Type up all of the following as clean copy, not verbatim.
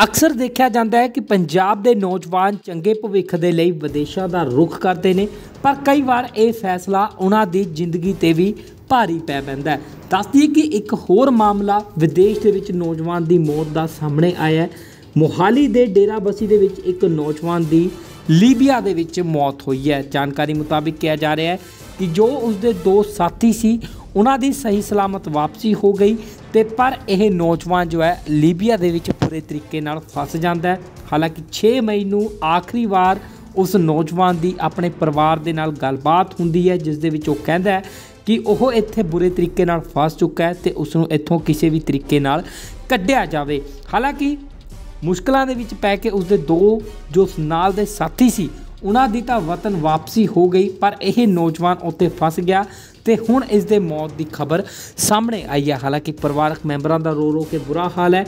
अक्सर देखा जाता है कि पंजाब के नौजवान चंगे भविष्य के लिए विदेशों का रुख करते हैं, पर कई बार ये फैसला उनकी जिंदगी पर भी भारी पै पैंदा है। दस्सदी कि एक होर मामला विदेश के विच नौजवान की मौत का सामने आया है। मोहाली के डेराबसी के विच एक नौजवान की लीबिया के विच मौत हुई है। जानकारी मुताबिक कहा जा रहा है कि जो उसके दो साथी सी उन्होंने सही सलामत वापसी हो गई तो पर यह नौजवान जो है लीबिया के विच पूरे तरीके नाल फस जाता है। हालांकि 6 मई नूं आखिरी बार उस नौजवान की अपने परिवार के नाल गलबात हुंदी है, जिस दे विच ओह कहंदा है कि वह इत्थे बुरे तरीके नाल फस चुका है तो उसनूं इत्थों किसी भी तरीके नाल कढ़िया जाए। हालांकि मुश्किलों के विच पै के उसके दो जो नाल दे साथी सी उन्हां दी तां वतन वापसी हो गई, पर यह नौजवान उत्थे फस गया तो हुण इस दे मौत की खबर सामने आई है। हालांकि परिवारक मैंबरां दा रो रो के बुरा हाल है।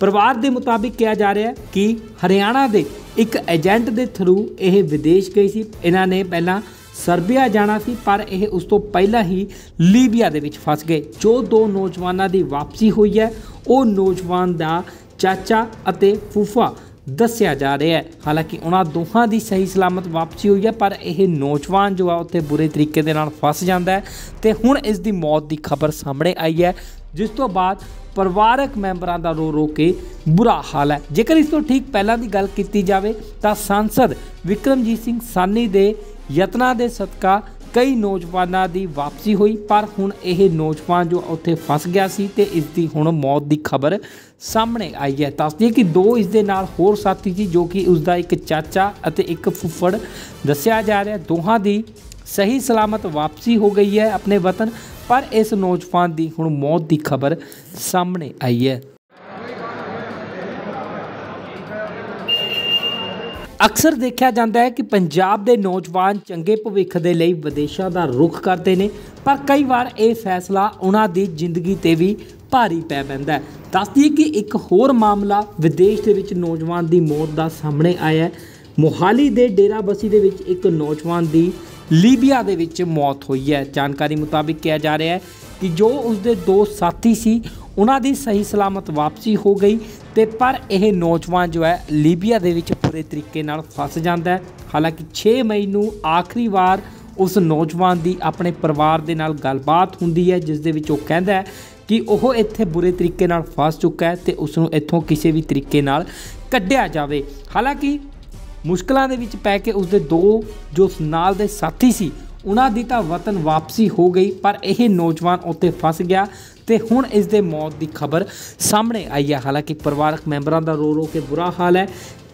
परिवार के मुताबिक कहा जा रहा है कि हरियाणा के एक एजेंट के थ्रू यह विदेश गई सी। इन्हां ने पहला सर्बिया जाना सी, पर यह उस तो पहला ही लीबिया दे विच फस गए। जो दो नौजवानों की वापसी हुई है वो नौजवान का चाचा अते फूफा दस्या जा रहा है। हालांकि उन्हां दोहां की सही सलामत वापसी हुई है, पर यह नौजवान जो है उत्थे बुरे तरीके दे नाल फस जाता है तो हुण इस दी मौत की खबर सामने आई है, जिस तो बाद परिवारक मैंबरां दा रो रो के बुरा हाल है। जेकर इस तो ठीक पहलां दी गल कीती जावे तां सांसद विक्रमजीत सिंह सानी दे ਯਤਨਾਂ ਦੇ ਸਦਕਾ कई नौजवानों की वापसी हुई, पर हुण यह नौजवान जो उत्थे फस गया सी ते इस दी हुण मौत की खबर सामने आई है। दस्सदी कि दो इस दे नाल होर साथी सी जो कि उसका एक चाचा अते एक फुफड़ दस्या जा रहा है। दोहां दी सही सलामत वापसी हो गई है अपने वतन, पर इस नौजवान की हुण मौत की खबर सामने आई है। अक्सर देखा जाता है कि पंजाब के नौजवान चंगे भविष्य के लिए विदेशों का रुख करते हैं, पर कई बार ये फैसला उनकी जिंदगी पर भी भारी पै पैंदा है। दस्सदी कि एक होर मामला विदेश के विच नौजवान की मौत का सामने आया है। मोहाली के डेराबसी के विच एक नौजवान की लीबिया के विच मौत हुई है। जानकारी मुताबिक कहा जा रहा है कि जो उसके दो साथी सी उन्होंने सही सलामत वापसी हो गई तो पर यह नौजवान जो है लीबिया के विच पूरे तरीके नाल फस जाता है। हालांकि 6 मई नूं आखिरी बार उस नौजवान की अपने परिवार के नाल गलबात हुंदी है, जिस दे विच ओह कहंदा है कि वह इत्थे बुरे तरीके नाल फस चुका है तो उसनूं इत्थों किसी भी तरीके नाल कढ़िया जाए। हालांकि मुश्किलों के विच पै के उसके दो जो नाल दे साथी सी उन्होंने तो वतन वापसी हो गई, पर यह नौजवान उत्थे फस गया तो हुण इस दे मौत की खबर सामने आई है। हालांकि परिवारक मैंबरां दा रो रो के बुरा हाल है।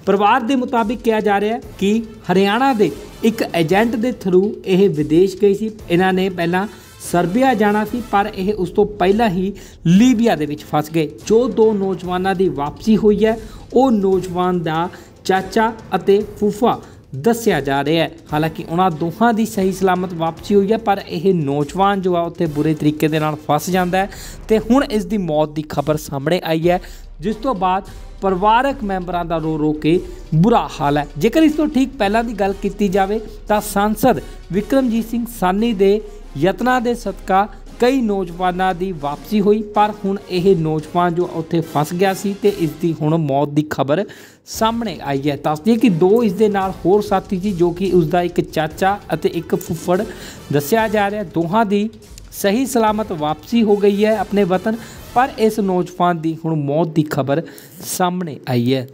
परिवार के मुताबिक कहा जा रहा है कि हरियाणा के एक एजेंट के थ्रू यह विदेश गई सी। इन्होंने पहला सर्बिया जाना सी, पर यह उस तो पहला ही लीबिया दे विच फस गए। जो दो नौजवानों की वापसी हुई है वो नौजवान का चाचा अते फूफा दस्या जा रहा है। हालांकि उन्होंने दोहां की सही सलामत वापसी हुई है, पर यह नौजवान जो है उत्थे बुरे तरीके दे नाल फस जाता है तो हुण इस दी मौत की खबर सामने आई है, जिस तो बाद परिवारक मैंबरां दा रो रो के बुरा हाल है। जेकर इस तो ठीक पहलां दी गल कीती जावे तां सांसद विक्रमजीत सिंह सानी दे यतनां दे सदका कई नौजवानों की वापसी हुई, पर हुण यह नौजवान जो उत्थे फस गया सी ते इस दी हुण मौत की खबर सामने आई है। दस्सदी कि दो इस दे नाल होर साथी सी जो कि उसका एक चाचा अते एक फुफड़ दस्या जा रहा है। दोहां दी सही सलामत वापसी हो गई है अपने वतन, पर इस नौजवान की हुण मौत की खबर सामने आई है।